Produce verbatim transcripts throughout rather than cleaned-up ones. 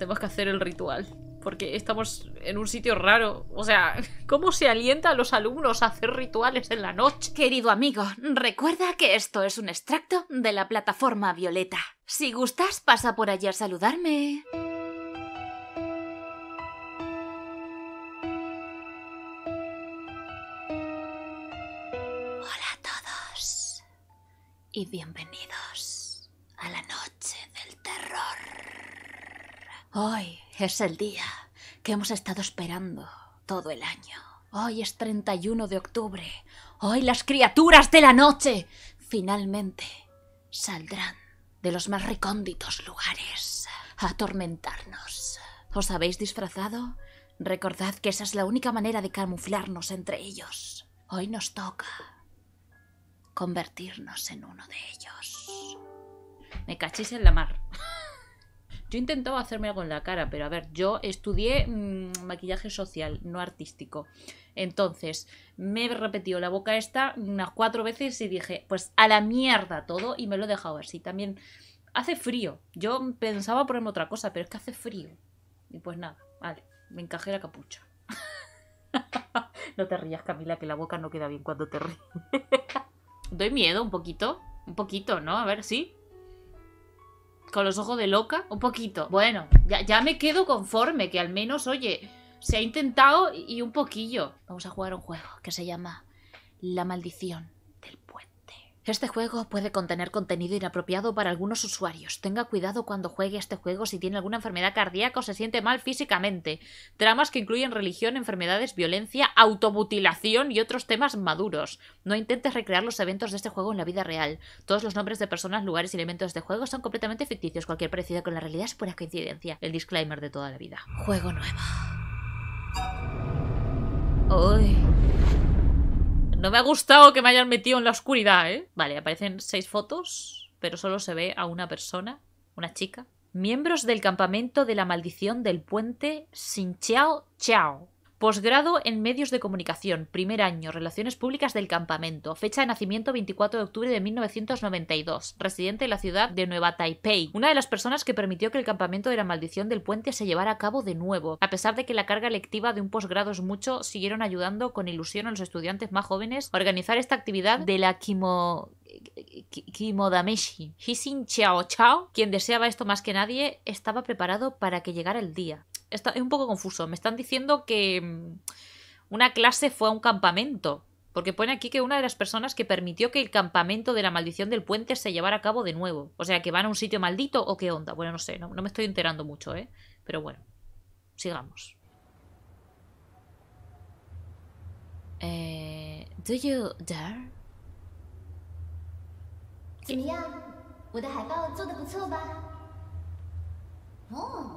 tenemos que hacer el ritual, porque estamos en un sitio raro. O sea, ¿cómo se alienta a los alumnos a hacer rituales en la noche? Querido amigo, recuerda que esto es un extracto de la plataforma Violeta. Si gustas, pasa por allí a saludarme. Hola a todos y bienvenidos a la noche del terror. Hoy es el día que hemos estado esperando todo el año. Hoy es treinta y uno de octubre. Hoy las criaturas de la noche finalmente saldrán de los más recónditos lugares a atormentarnos. ¿Os habéis disfrazado? Recordad que esa es la única manera de camuflarnos entre ellos. Hoy nos toca convertirnos en uno de ellos. Me cachis en la mar. Yo intentaba hacerme algo en la cara, pero a ver, yo estudié mmm, maquillaje social, no artístico. Entonces, me he repetido la boca esta unas cuatro veces y dije, pues a la mierda todo, y me lo he dejado así. También hace frío. Yo pensaba ponerme otra cosa, pero es que hace frío. Y pues nada, vale, me encajé la capucha. No te rías, Camila, que la boca no queda bien cuando te ríes. Doy miedo un poquito, un poquito, ¿no? A ver, sí. Con los ojos de loca, un poquito. Bueno, ya, ya me quedo conforme, que al menos, oye, se ha intentado y un poquillo. Vamos a jugar un juego que se llama La Maldición del Puente. Este juego puede contener contenido inapropiado para algunos usuarios. Tenga cuidado cuando juegue este juego si tiene alguna enfermedad cardíaca o se siente mal físicamente. Tramas que incluyen religión, enfermedades, violencia, automutilación y otros temas maduros. No intentes recrear los eventos de este juego en la vida real. Todos los nombres de personas, lugares y elementos de juego son completamente ficticios. Cualquier parecido con la realidad es pura coincidencia. El disclaimer de toda la vida. Juego nuevo. Uy. No me ha gustado que me hayan metido en la oscuridad, ¿eh? Vale, aparecen seis fotos, pero solo se ve a una persona, una chica. Miembros del campamento de la maldición del puente Hsin Chiao Chao. Posgrado en medios de comunicación, primer año, relaciones públicas del campamento, fecha de nacimiento veinticuatro de octubre de mil novecientos noventa y dos, residente de la ciudad de Nueva Taipei, una de las personas que permitió que el campamento de la maldición del puente se llevara a cabo de nuevo. A pesar de que la carga lectiva de un posgrado es mucho, siguieron ayudando con ilusión a los estudiantes más jóvenes a organizar esta actividad de la Kimo... Kimodameshi. Hsin Chiao Chao, quien deseaba esto más que nadie, estaba preparado para que llegara el día. Está, es un poco confuso. Me están diciendo que una clase fue a un campamento. Porque pone aquí que una de las personas que permitió que el campamento de la maldición del puente se llevara a cabo de nuevo. O sea, que van a un sitio maldito o qué onda. Bueno, no sé. No, no me estoy enterando mucho, ¿eh? Pero bueno. Sigamos. Eh, ¿Do you dare? Oh.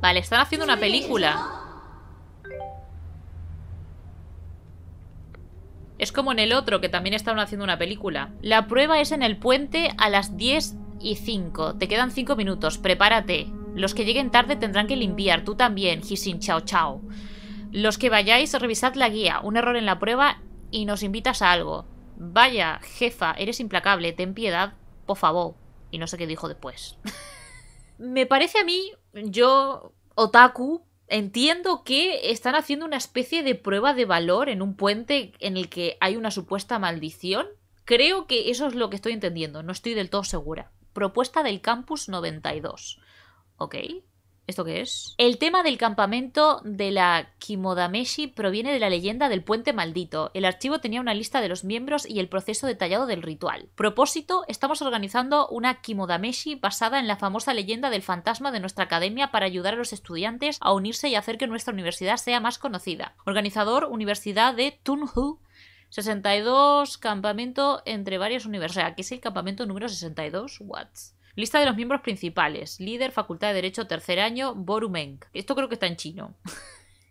Vale, están haciendo una película. Es como en el otro, que también estaban haciendo una película. La prueba es en el puente a las diez y cinco. Te quedan cinco minutos, prepárate. Los que lleguen tarde tendrán que limpiar. Tú también, Hsin Chiao Chao. Los que vayáis, revisad la guía. Un error en la prueba y nos invitas a algo. Vaya, jefa, eres implacable, ten piedad, por favor. Y no sé qué dijo después. Me parece a mí, yo, otaku, entiendo que están haciendo una especie de prueba de valor en un puente en el que hay una supuesta maldición. Creo que eso es lo que estoy entendiendo, no estoy del todo segura. Propuesta del Campus noventa y dos. Ok. ¿Esto qué es? El tema del campamento de la Kimodameshi proviene de la leyenda del puente maldito. El archivo tenía una lista de los miembros y el proceso detallado del ritual. Propósito, estamos organizando una Kimodameshi basada en la famosa leyenda del fantasma de nuestra academia para ayudar a los estudiantes a unirse y hacer que nuestra universidad sea más conocida. Organizador, Universidad de Tunghu. sesenta y dos, campamento entre varias universidades. O sea, que es el campamento número sesenta y dos. What? Lista de los miembros principales. Líder, Facultad de Derecho, tercer año, Borumeng. Esto creo que está en chino.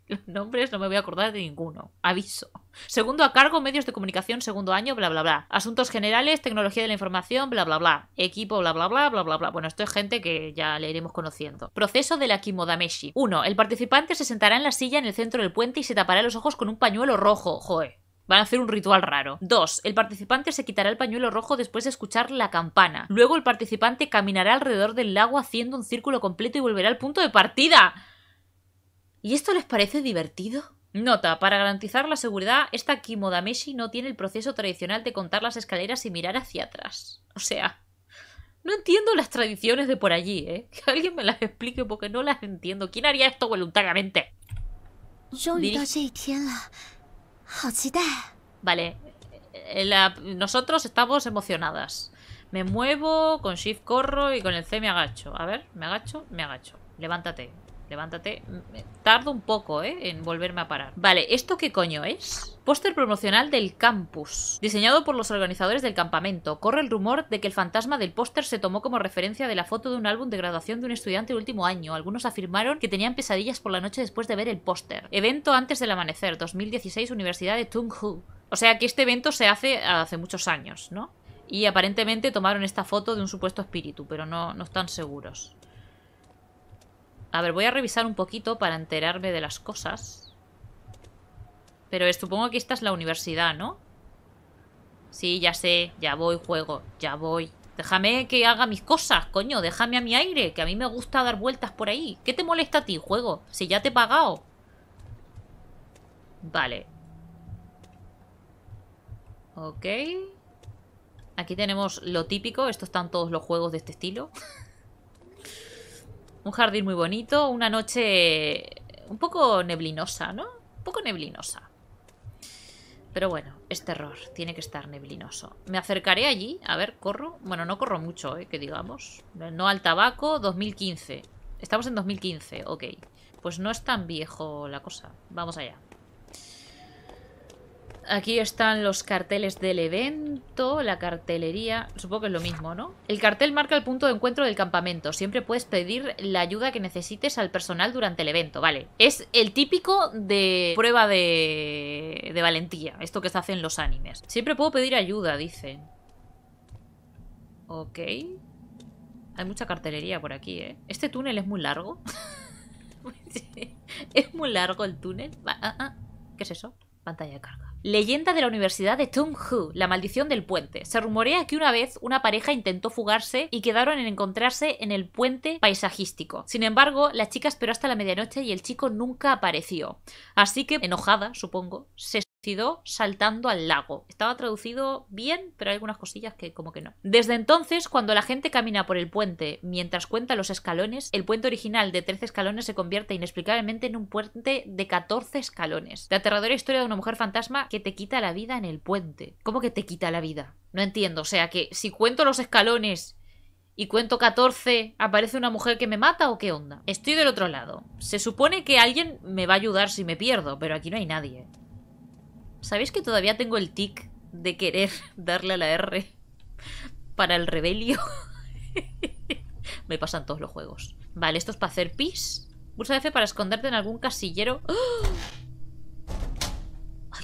Los nombres no me voy a acordar de ninguno. Aviso. Segundo a cargo, medios de comunicación, segundo año, bla, bla, bla. Asuntos generales, tecnología de la información, bla, bla, bla. Equipo, bla, bla, bla, bla, bla, bla. Bueno, esto es gente que ya le iremos conociendo. Proceso de la Kimodameshi. uno. El participante se sentará en la silla en el centro del puente y se tapará los ojos con un pañuelo rojo. Joder. Van a hacer un ritual raro. Dos. El participante se quitará el pañuelo rojo después de escuchar la campana. Luego el participante caminará alrededor del lago haciendo un círculo completo y volverá al punto de partida. ¿Y esto les parece divertido? Nota, para garantizar la seguridad, esta Kimodameshi no tiene el proceso tradicional de contar las escaleras y mirar hacia atrás. O sea, no entiendo las tradiciones de por allí, ¿eh? Que alguien me las explique porque no las entiendo. ¿Quién haría esto voluntariamente? Vale, la... nosotros estamos emocionadas. Me muevo, con shift corro y con el C me agacho. A ver, me agacho, me agacho. Levántate. Levántate. Tardo un poco, ¿eh? En volverme a parar. Vale, ¿esto qué coño es? Póster promocional del campus. Diseñado por los organizadores del campamento. Corre el rumor de que el fantasma del póster se tomó como referencia de la foto de un álbum de graduación de un estudiante de último año. Algunos afirmaron que tenían pesadillas por la noche después de ver el póster. Evento antes del amanecer, dos mil dieciséis, Universidad de Tunghu. O sea que este evento se hace hace muchos años, ¿no? Y aparentemente tomaron esta foto de un supuesto espíritu, pero no, no están seguros. A ver, voy a revisar un poquito para enterarme de las cosas. Pero supongo que esta es la universidad, ¿no? Sí, ya sé, ya voy, juego, ya voy. Déjame que haga mis cosas, coño, déjame a mi aire, que a mí me gusta dar vueltas por ahí. ¿Qué te molesta a ti, juego? Si ya te he pagado. Vale. Ok. Aquí tenemos lo típico, estos están todos los juegos de este estilo. Un jardín muy bonito, una noche un poco neblinosa, ¿no? Un poco neblinosa. Pero bueno, es terror, tiene que estar neblinoso. Me acercaré allí, a ver, corro. Bueno, no corro mucho, ¿eh? Que digamos. No al tabaco, dos mil quince. Estamos en dos mil quince, ok. Pues no es tan viejo la cosa. Vamos allá. Aquí están los carteles del evento, la cartelería... Supongo que es lo mismo, ¿no? El cartel marca el punto de encuentro del campamento. Siempre puedes pedir la ayuda que necesites al personal durante el evento, ¿vale? Es el típico de prueba de, de valentía, esto que se hace en los animes. Siempre puedo pedir ayuda, dicen. Ok. Hay mucha cartelería por aquí, ¿eh? Este túnel es muy largo. Es muy largo el túnel. ¿Qué es eso? Pantalla de carga. Leyenda de la Universidad de Tunghu, la maldición del puente. Se rumorea que una vez una pareja intentó fugarse y quedaron en encontrarse en el puente paisajístico. Sin embargo, la chica esperó hasta la medianoche y el chico nunca apareció. Así que, enojada, supongo, se suicidó saltando al lago. Estaba traducido bien, pero hay algunas cosillas que como que no. Desde entonces, cuando la gente camina por el puente mientras cuenta los escalones, el puente original de trece escalones se convierte inexplicablemente en un puente de catorce escalones. La aterradora historia de una mujer fantasma que te quita la vida en el puente. ¿Cómo que te quita la vida? No entiendo, o sea que si cuento los escalones y cuento catorce, ¿aparece una mujer que me mata o qué onda? Estoy del otro lado. Se supone que alguien me va a ayudar si me pierdo, pero aquí no hay nadie. ¿Sabéis que todavía tengo el tic de querer darle a la R para el rebelio? Me pasan todos los juegos. Vale, esto es para hacer pis. Pulsa F para esconderte en algún casillero. ¡Oh!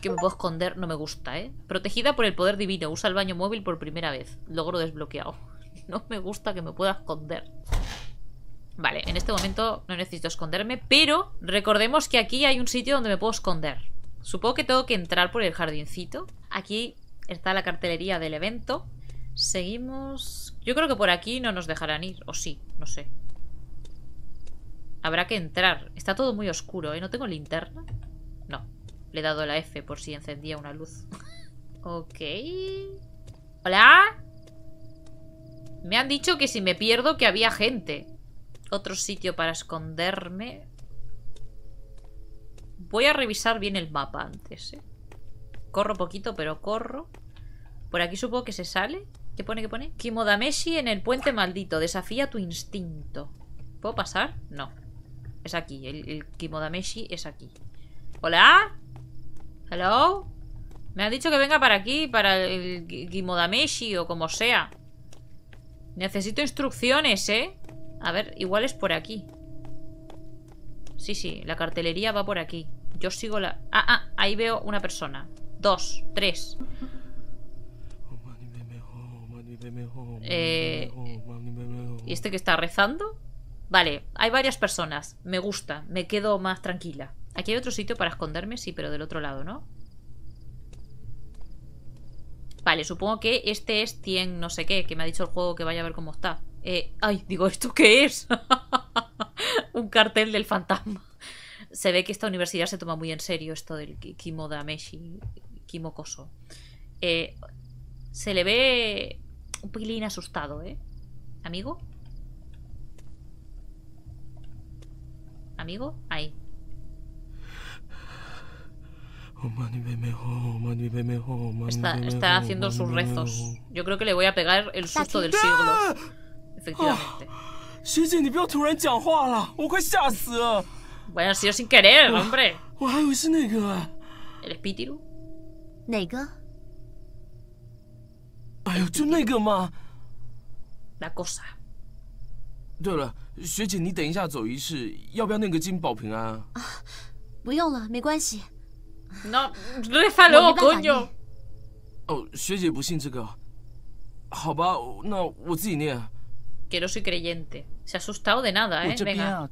Que me puedo esconder, no me gusta, ¿eh? Protegida por el poder divino, usa el baño móvil por primera vez. Logro desbloqueado. No me gusta que me pueda esconder. Vale, en este momento no necesito esconderme, pero recordemos que aquí hay un sitio donde me puedo esconder. Supongo que tengo que entrar por el jardincito. Aquí está la cartelería del evento. Seguimos... Yo creo que por aquí no nos dejarán ir, o sí, no sé. Habrá que entrar. Está todo muy oscuro, ¿eh? ¿No tengo linterna? No. Le he dado la F por si encendía una luz. Ok. ¿Hola? Me han dicho que si me pierdo que había gente. Otro sitio para esconderme. Voy a revisar bien el mapa antes, ¿eh? Corro poquito, pero corro. Por aquí supongo que se sale. ¿Qué pone, qué pone? Kimodameshi en el puente maldito. Desafía tu instinto. ¿Puedo pasar? No. Es aquí. El, el Kimodameshi es aquí. ¿Hola? ¿Hello? Me han dicho que venga para aquí, para el Kimodameshi o como sea. Necesito instrucciones, ¿eh? A ver, igual es por aquí. Sí, sí, la cartelería va por aquí. Yo sigo la... Ah, ah, ahí veo una persona. Dos, tres. Eh, ¿Y este que está rezando? Vale, hay varias personas. Me gusta, me quedo más tranquila. Aquí hay otro sitio para esconderme, sí, pero del otro lado, ¿no? Vale, supongo que este es Tien no sé qué, que me ha dicho el juego que vaya a ver cómo está. Eh, ay, digo, ¿esto qué es? Un cartel del fantasma. Se ve que esta universidad se toma muy en serio esto del Kimodameshi, Kimokoso. Eh, se le ve un pilín asustado, ¿eh? ¿Amigo? ¿Amigo? Ahí. Está, está haciendo sus rezos. Yo creo que le voy a pegar el susto del siglo. Efectivamente. Bueno, ha sido sin querer, hombre. ¿El espíritu? La cosa. No, rézalo, coño. Que no soy creyente. Se ha asustado de nada, eh. Venga.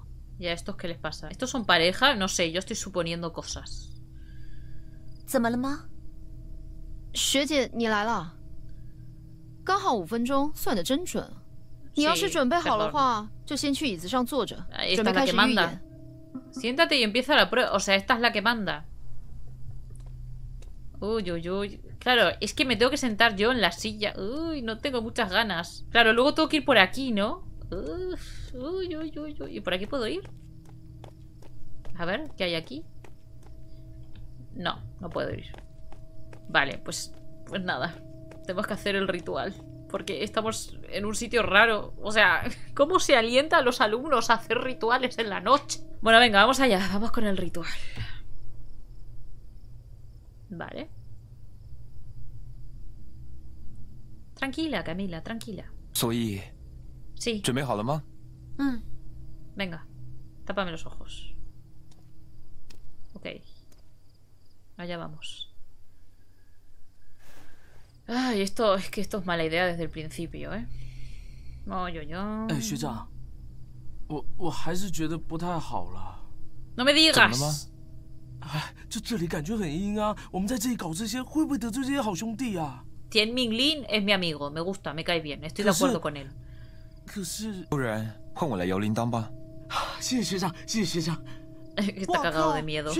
Ya estos qué les pasa? Estos son pareja, no sé, yo estoy suponiendo cosas. 怎么了吗？学姐，你来了，刚好五分钟，算得真准。你要是准备好的话，就先去椅子上坐着，准备开始预演。 Siéntate y empieza la prueba. O sea, esta es la que manda. Uy, uy, uy. Claro, es que me tengo que sentar yo en la silla. Uy, no tengo muchas ganas. Claro, luego tengo que ir por aquí, ¿no? Uf, uy, uy, uy, uy. ¿Y por aquí puedo ir? A ver, ¿qué hay aquí? No, no puedo ir. Vale, pues, pues nada. Tenemos que hacer el ritual. Porque estamos en un sitio raro. O sea, ¿cómo se alienta a los alumnos a hacer rituales en la noche? Bueno, venga, vamos allá. Vamos con el ritual. Vale. Tranquila, Camila, tranquila. Soy... Sí. Mm. Venga, tápame los ojos. Ok. Allá vamos. Ay, esto es que esto es mala idea desde el principio, ¿eh? No, yo, yo. No me digas. Tien Ming Lin es mi amigo, me gusta, me cae bien, estoy de acuerdo con él. Está cagado de miedo. No.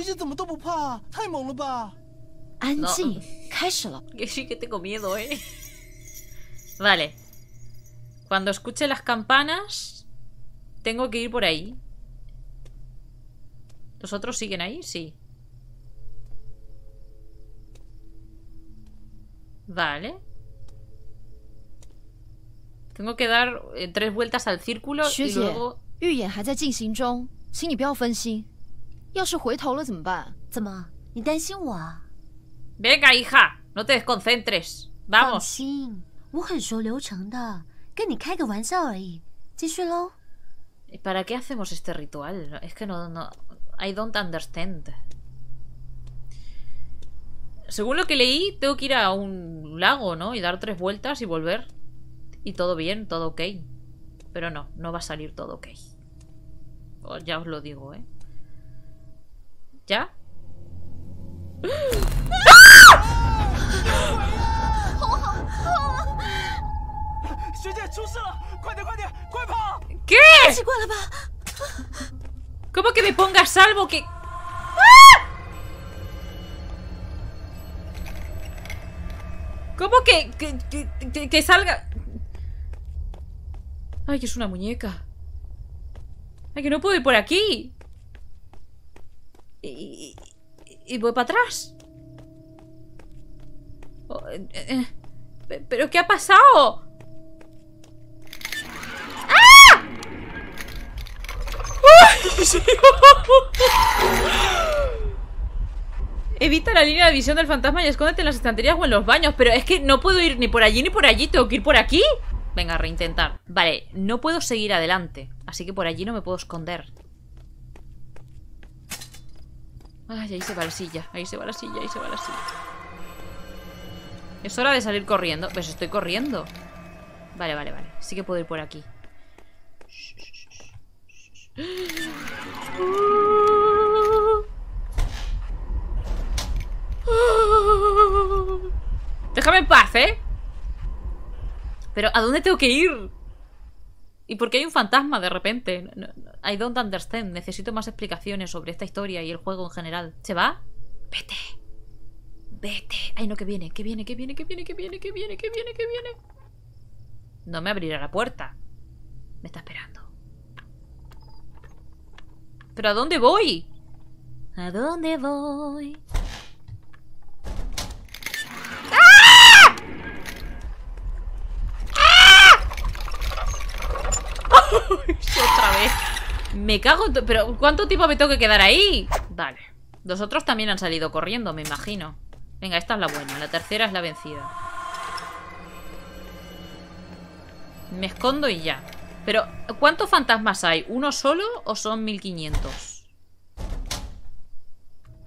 Que sí que tengo miedo, eh. Vale. Cuando escuche las campanas, tengo que ir por ahí. ¿Los otros siguen ahí? Sí. Vale. Tengo que dar eh, tres vueltas al círculo y luego... 预演还在进行中，请你不要分心。要是回头了怎么办？怎么？你担心我啊？ Venga, hija, no te desconcentres. Vamos. ¿Para qué hacemos este ritual? Es que no, no. I don't understand. Según lo que leí, tengo que ir a un lago, ¿no? Y dar tres vueltas y volver. Y todo bien, todo ok. Pero no, no va a salir todo ok. Oh, ya os lo digo, ¿eh? ¿Ya? ¿Qué? ¿Cómo que me ponga a salvo? Que... ¿Cómo que que, que, que que salga? Ay, que es una muñeca. Ay, que no puedo ir por aquí. Y, y, y voy para atrás. Oh, eh, eh. ¿Pero qué ha pasado? ¡Ah! ¡Uy! Evita la línea de visión del fantasma y escóndete en las estanterías o en los baños. Pero es que no puedo ir ni por allí ni por allí. ¿Tengo que ir por aquí? Venga, reintentar. Vale, no puedo seguir adelante, así que por allí no me puedo esconder. Ay, ahí se va la silla, ahí se va la silla, ahí se va la silla. Es hora de salir corriendo. Pues estoy corriendo. Vale, vale, vale, sí que puedo ir por aquí. Déjame en paz, ¿eh? Pero ¿a dónde tengo que ir? ¿Y por qué hay un fantasma de repente? No, no, I don't understand. Necesito más explicaciones sobre esta historia y el juego en general. ¿Se va? Vete. Vete. Ay, no, que viene, que viene, que viene, que viene, que viene, que viene, que viene, que viene. No me abrirá la puerta. Me está esperando. ¿Pero a dónde voy? ¿A dónde voy? ¡Ah! ¡Ah! Otra vez. Me cago en... Pero ¿cuánto tiempo me tengo que quedar ahí? Vale. Los otros también han salido corriendo, me imagino. Venga, esta es la buena. La tercera es la vencida. Me escondo y ya. Pero, ¿cuántos fantasmas hay? ¿Uno solo o son mil quinientos?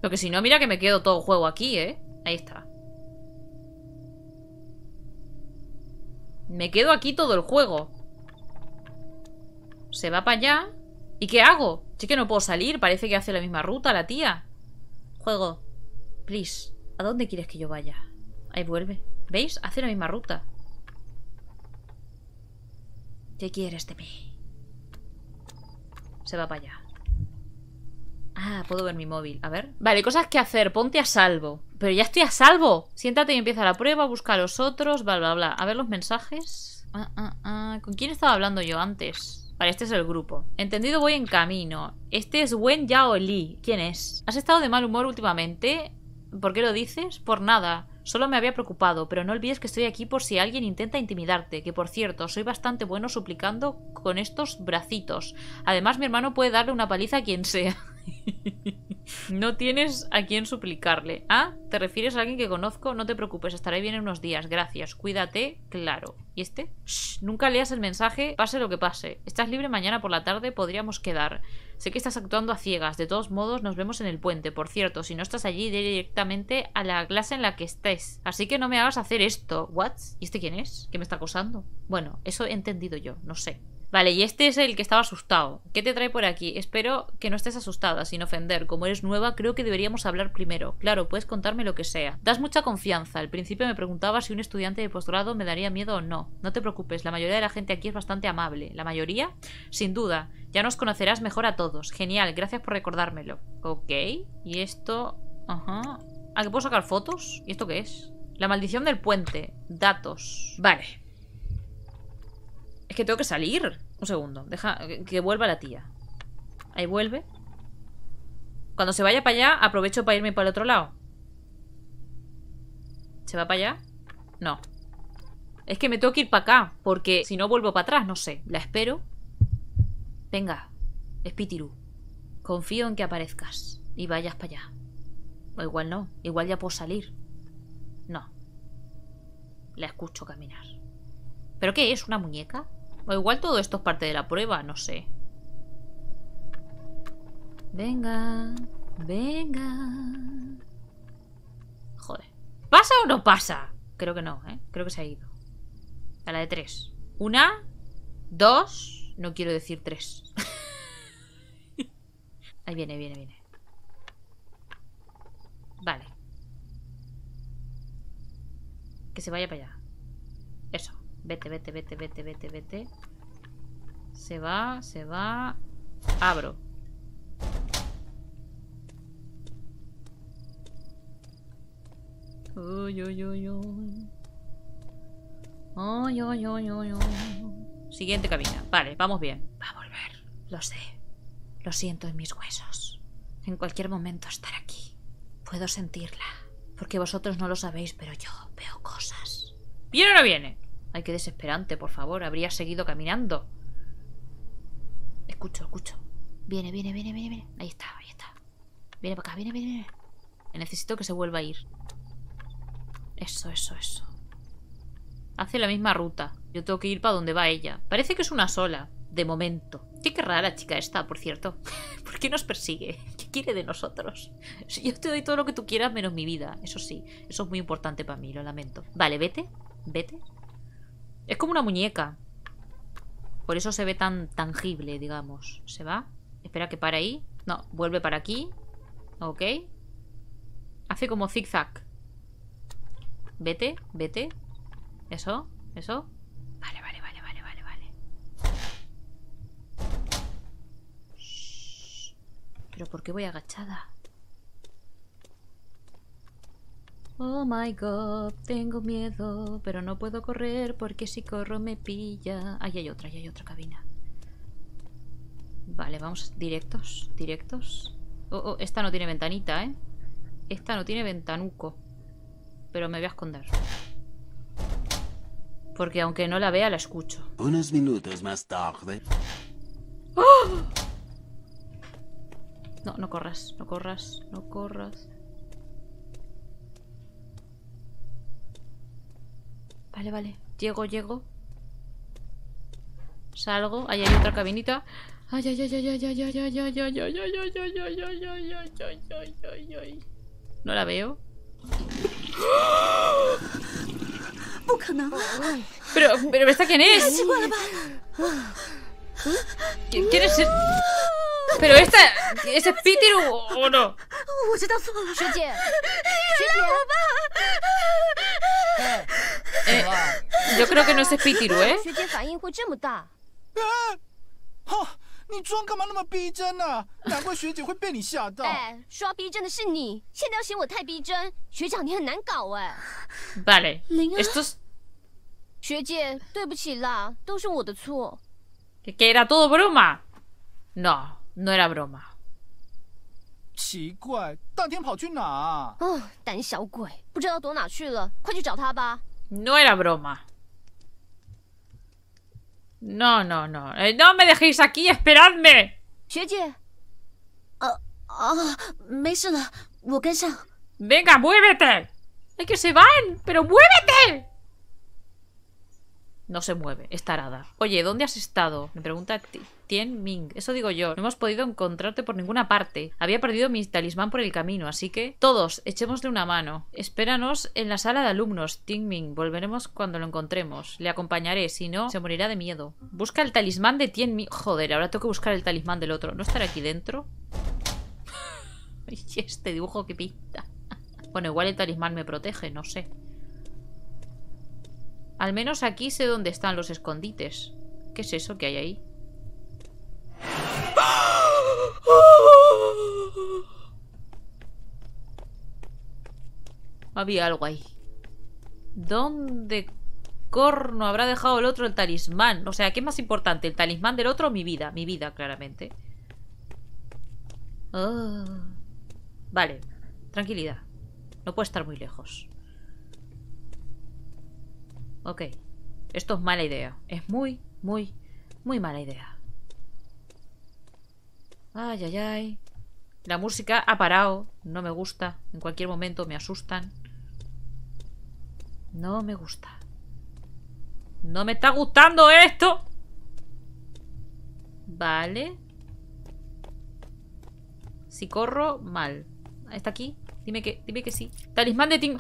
Porque si no, mira que me quedo todo el juego aquí, ¿eh? Ahí está. Me quedo aquí todo el juego. Se va para allá. ¿Y qué hago? Sí que no puedo salir. Parece que hace la misma ruta la tía. Juego, please. ¿A dónde quieres que yo vaya? Ahí vuelve. ¿Veis? Hace la misma ruta. ¿Qué quieres de mí? Se va para allá. Ah, puedo ver mi móvil. A ver. Vale, cosas que hacer. Ponte a salvo. Pero ya estoy a salvo. Siéntate y empieza la prueba. Busca a los otros. Bla, bla, bla. A ver los mensajes. Ah, ah, ah. ¿Con quién estaba hablando yo antes? Vale, este es el grupo. Entendido, voy en camino. Este es Wen Yao Li. ¿Quién es? ¿Has estado de mal humor últimamente? ¿Por qué lo dices? Por nada. Solo me había preocupado, pero no olvides que estoy aquí por si alguien intenta intimidarte, que por cierto, soy bastante bueno suplicando con estos bracitos. Además, mi hermano puede darle una paliza a quien sea. No tienes a quien suplicarle. ¿Ah? ¿Te refieres a alguien que conozco? No te preocupes, estaré bien en unos días. Gracias, cuídate, claro. ¿Y este? Shh, nunca leas el mensaje, pase lo que pase. Estás libre mañana por la tarde, podríamos quedar. Sé que estás actuando a ciegas. De todos modos, nos vemos en el puente. Por cierto, si no estás allí, iré directamente a la clase en la que estés. Así que no me hagas hacer esto. ¿What? ¿Y este quién es? ¿Que me está acosando? Bueno, eso he entendido yo, no sé. Vale, y este es el que estaba asustado. ¿Qué te trae por aquí? Espero que no estés asustada, sin ofender. Como eres nueva, creo que deberíamos hablar primero. Claro, puedes contarme lo que sea. Das mucha confianza. Al principio me preguntaba si un estudiante de posgrado me daría miedo o no. No te preocupes, la mayoría de la gente aquí es bastante amable. ¿La mayoría? Sin duda. Ya nos conocerás mejor a todos. Genial, gracias por recordármelo. Ok, y esto... Ajá. ¿Ah, que puedo sacar fotos? ¿Y esto qué es? La maldición del puente. Datos. Vale. Es que tengo que salir. Un segundo. Deja que vuelva la tía. Ahí vuelve. Cuando se vaya para allá, aprovecho para irme para el otro lado. ¿Se va para allá? No. Es que me tengo que ir para acá, porque si no vuelvo para atrás, no sé. La espero. Venga, Espíritu. Confío en que aparezcas y vayas para allá. O igual no. Igual ya puedo salir. No. La escucho caminar. ¿Pero qué es? ¿Una muñeca? O igual todo esto es parte de la prueba, no sé. Venga, venga. Joder. ¿Pasa o no pasa? Creo que no, ¿eh? Creo que se ha ido. A la de tres. Una, dos. No quiero decir tres. Ahí viene, viene, viene. Vale. Que se vaya para allá. Eso. Vete, vete, vete, vete, vete, vete. Se va, se va. Abro. Uy, uy, uy, uy. Uy, uy, uy, uy, uy. Siguiente cabina. Vale, vamos bien. Va a volver. Lo sé. Lo siento en mis huesos. En cualquier momento estará aquí. Puedo sentirla. Porque vosotros no lo sabéis, pero yo veo cosas. ¿Viene o no viene? Ay, qué desesperante, por favor. Habría seguido caminando. Escucho, escucho. Viene, viene, viene, viene, viene. Ahí está, ahí está. Viene para acá, viene, viene, viene. Necesito que se vuelva a ir. Eso, eso, eso. Hace la misma ruta. Yo tengo que ir para donde va ella. Parece que es una sola, de momento. Sí, qué rara la chica esta, por cierto. ¿Por qué nos persigue? ¿Qué quiere de nosotros? Si yo te doy todo lo que tú quieras menos mi vida. Eso sí, eso es muy importante para mí, lo lamento. Vale, vete, vete. Es como una muñeca. Por eso se ve tan tangible, digamos. Se va. Espera que para ahí. No, vuelve para aquí. Ok. Hace como zigzag. Vete, vete. Eso, eso. Vale, vale, vale, vale, vale, vale. Shh. ¿Pero por qué voy agachada? Oh my god, tengo miedo, pero no puedo correr porque si corro me pilla. Ahí hay otra, ahí hay otra cabina. Vale, vamos directos, directos. Oh, oh, esta no tiene ventanita, ¿eh? Esta no tiene ventanuco. Pero me voy a esconder. Porque aunque no la vea, la escucho. Unos minutos más tarde. ¡Oh! No, no corras, no corras, no corras. Vale, vale. Llego, llego. Salgo. Ahí hay otra cabinita. Ay, ay, ay, ay, ay, ay, ay, ay, ay, ay, ay, ay, ay, ay, ay, ay, ay, ay, ay. No la veo. Pero, pero ¿esta quién es? ¿Quién es? ¿Pero esta es Peter o no? Eh, yo creo que no es Spitiru, ¿eh? Vale, esto es... ¿Que era todo broma? No, no era broma. No era broma. No, no, no. Eh, no me dejéis aquí, esperadme. Venga, muévete. Hay que se van, pero muévete. No se mueve, está arada. Oye, ¿dónde has estado? Me pregunta Tien Ming. Eso digo yo. No hemos podido encontrarte por ninguna parte. Había perdido mi talismán por el camino, así que... Todos, echémosle una mano. Espéranos en la sala de alumnos, Tien Ming. Volveremos cuando lo encontremos. Le acompañaré, si no, se morirá de miedo. Busca el talismán de Tien Ming. Joder, ahora tengo que buscar el talismán del otro. ¿No estará aquí dentro? Y este dibujo que pinta. Bueno, igual el talismán me protege, no sé. Al menos aquí sé dónde están los escondites. ¿Qué es eso que hay ahí? Había algo ahí. ¿Dónde corno habrá dejado el otro el talismán? O sea, ¿qué es más importante? ¿El talismán del otro o mi vida? Mi vida, claramente. Oh. Vale, tranquilidad. No puede estar muy lejos. Ok, esto es mala idea. Es muy, muy, muy mala idea. Ay, ay, ay. La música ha parado. No me gusta. En cualquier momento me asustan. No me gusta. No me está gustando esto. Vale. Si corro, mal. ¿Está aquí? Dime que, dime que sí. Talismán de Tim...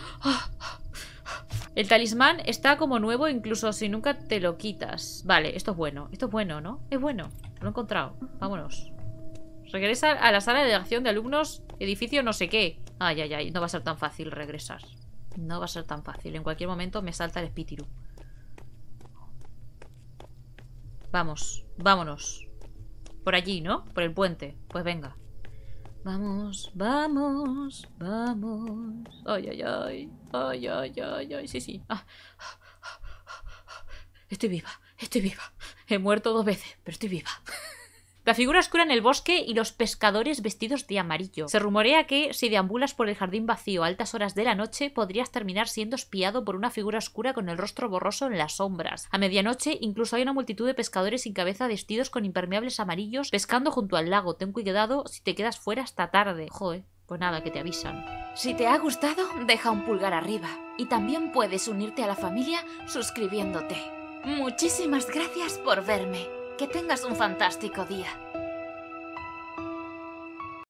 El talismán está como nuevo incluso si nunca te lo quitas. Vale, esto es bueno. Esto es bueno, ¿no? Es bueno. Lo he encontrado. Vámonos. Regresa a la sala de delegación de alumnos, edificio no sé qué. Ay, ay, ay. No va a ser tan fácil regresar. No va a ser tan fácil. En cualquier momento me salta el espíritu. Vamos. Vámonos. Por allí, ¿no? Por el puente. Pues venga. Vamos, vamos, vamos. Ay, ay, ay. Ay, ay, ay, ay. Sí, sí. Ah. Estoy viva, estoy viva. He muerto dos veces, pero estoy viva. La figura oscura en el bosque y los pescadores vestidos de amarillo. Se rumorea que si deambulas por el jardín vacío a altas horas de la noche, podrías terminar siendo espiado por una figura oscura con el rostro borroso en las sombras. A medianoche, incluso hay una multitud de pescadores sin cabeza vestidos con impermeables amarillos pescando junto al lago. Ten cuidado si te quedas fuera hasta tarde. Joder, Pues nada, que te avisan. Si te ha gustado, deja un pulgar arriba. Y también puedes unirte a la familia suscribiéndote. Muchísimas gracias por verme. Que tengas un fantástico día.